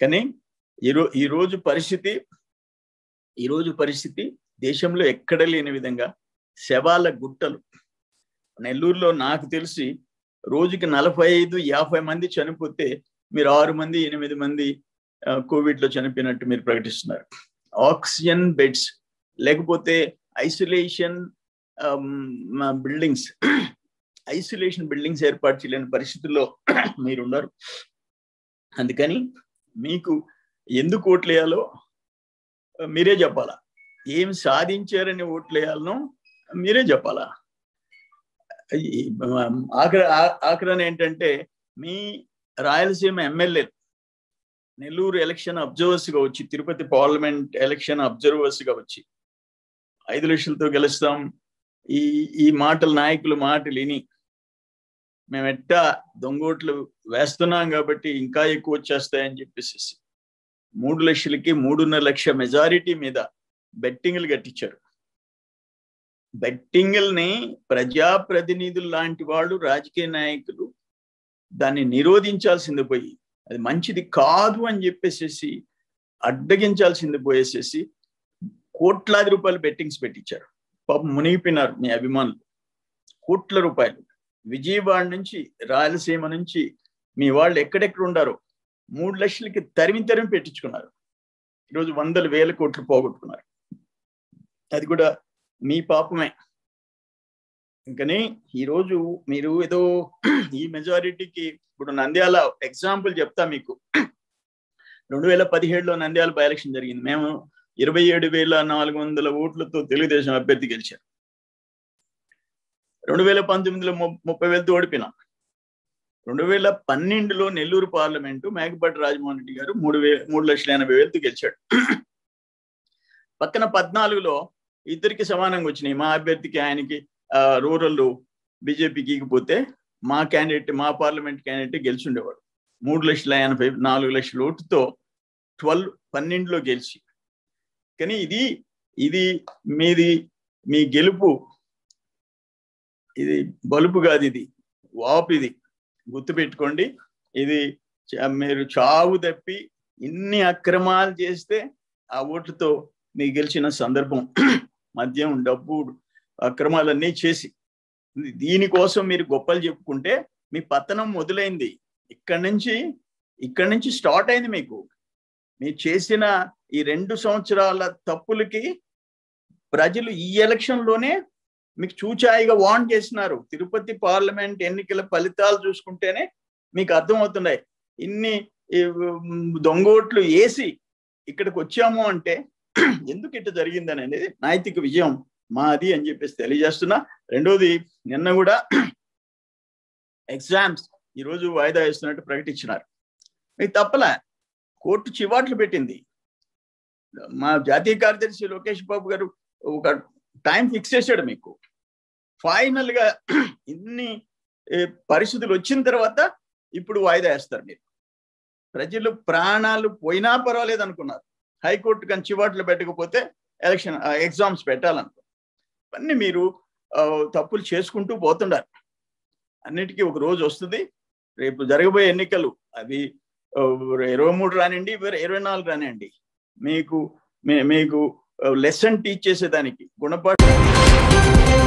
కానీ ఈ రోజు పరిస్థితి దేశంలో ఎక్కడ లేని విధంగా శవాల గుట్టలు. నెల్లూరులో నాకు తెలిసి రోజుకి 45-50 మంది చనిపోతే మీరు 6-8 మంది కోవిడ్ లో చనిపోయినట్టు మీరు ప్రకటిస్తున్నారు. ఆక్సిజన్ బెడ్స్ లేకపోతే ఐసోలేషన్ బిల్డింగ్స్ ఏర్పాటు చేయలేని పరిస్థితుల్లో మీరున్నారు. అందుకని మీకు ఎందుకు ఓట్లేయాలో మీరే చెప్పాలా, ఏం సాధించారని ఓట్లేయాలనో మీరే చెప్పాలా. ఆఖరణ ఏంటంటే మీ Rayalaseema MLA Nellore election observers గా వచ్చి, తిరుపతి పార్లమెంట్ ఎలక్షన్ అబ్జర్వర్స్ గా వచ్చి 5 లక్షలతో గెలుస్తాం ఈ మాటలు నాయకులు మాటలు విని మేము ఎట్టా దొంగోట్లు వేస్తున్నాం కాబట్టి ఇంకా ఎక్కువ వచ్చేస్తాయని చెప్పేసి 3 లక్షలకి 3.5 లక్ష మెజారిటీ మీద బెట్టింగ్లు కట్టించారు. బెట్టింగ్ల్ని ప్రజాప్రతినిధులు లాంటి వాళ్ళు, రాజకీయ నాయకులు దాన్ని నిరోధించాల్సింది పోయి, అది మంచిది కాదు అని చెప్పేసేసి అడ్డగించాల్సింది పోయేసేసి కోట్లాది రూపాయలు బెట్టింగ్స్ పెట్టించారు. పాపం మునిగిపోయినారు మీ అభిమానులు. కోట్ల రూపాయలు విజయవాడ నుంచి, రాయలసీమ నుంచి మీ వాళ్ళు ఎక్కడెక్కడ ఉండారో 3 లక్షలకి తరిమి పెట్టించుకున్నారు. ఈరోజు 100,000 కోట్లు పోగొట్టుకున్నారు. అది కూడా మీ పాపమే. ఇంకనే ఈరోజు మీరు ఏదో ఈ మెజారిటీకి, ఇప్పుడు నంద్యాల ఎగ్జాంపుల్ చెప్తా మీకు. 2017లో నంద్యాల బై ఎలక్షన్ జరిగింది. మేము 27,400 ఓట్లతో తెలుగుదేశం అభ్యర్థి గెలిచారు. 2019లో 30,000తో ఓడిపోయినాం. 2012లో నెల్లూరు పార్లమెంటు మేకపాటి రాజమోహన్ రెడ్డి గారు 3,80,000తో గెలిచాడు. పక్కన 14లో ఇద్దరికి సమానంగా వచ్చినాయి. మా అభ్యర్థికి ఆయనకి రూరల్ బీజేపీకి ఇకపోతే మా పార్లమెంట్ క్యాండిడేట్ గెలిచి ఉండేవాడు. 3,84,000 ఓటుతో 12-12లో గెలిచి. కానీ ఇది మీ గెలుపు, ఇది బలుపు కాదు, ఇది వాపు. ఇది గుర్తుపెట్టుకోండి. ఇది మీరు చావు తప్పి ఇన్ని అక్రమాలు చేస్తే ఆ ఓటుతో మీ గెలిచిన సందర్భం. మద్యం, డబ్బు, అక్రమాలన్నీ చేసి దీనికోసం మీరు గొప్పలు చెప్పుకుంటే మీ పతనం మొదలైంది. ఇక్కడి నుంచి స్టార్ట్ అయింది. మీరు చేసిన ఈ 2 సంవత్సరాల తప్పులకి ప్రజలు ఈ ఎలక్షన్లోనే మీకు చూచాయిగా వార్న్ చేస్తున్నారు. తిరుపతి పార్లమెంట్ ఎన్నికల ఫలితాలు చూసుకుంటేనే మీకు అర్థమవుతున్నాయి. ఇన్ని దొంగోట్లు వేసి ఇక్కడికి వచ్చాము అంటే ఎందుకు ఇట్లా జరిగిందని అనేది నైతిక విజయం మాది అని చెప్పేసి తెలియజేస్తున్నా. రెండోది, నిన్న కూడా ఎగ్జామ్స్ ఈరోజు వాయిదా వేస్తున్నట్టు ప్రకటించినారు. మీకు తప్పలా, కోర్టు చివాట్లు పెట్టింది. మా జాతీయ కార్యదర్శి లోకేష్ బాబు గారు ఒక టైం ఫిక్స్ చేశాడు. మీకు ఫైనల్గా ఇన్ని పరిస్థితులు వచ్చిన తర్వాత ఇప్పుడు వాయిదా వేస్తారు. మీరు ప్రజలు ప్రాణాలు పోయినా పర్వాలేదు అనుకున్నారు. హైకోర్టు కానీ చివాట్లు పెట్టకపోతే ఎగ్జామ్స్ పెట్టాలనుకో. అన్నీ మీరు తప్పులు చేసుకుంటూ పోతున్నారు. అన్నిటికీ ఒక రోజు వస్తుంది. రేపు జరగబోయే ఎన్నికలు అవి 23 రానివ్వండి, 24 రానివ్వండి, మీకు లెసన్ టీచ్ చేసేదానికి గుణపాఠం